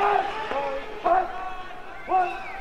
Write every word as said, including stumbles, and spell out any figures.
Five, five, five, one.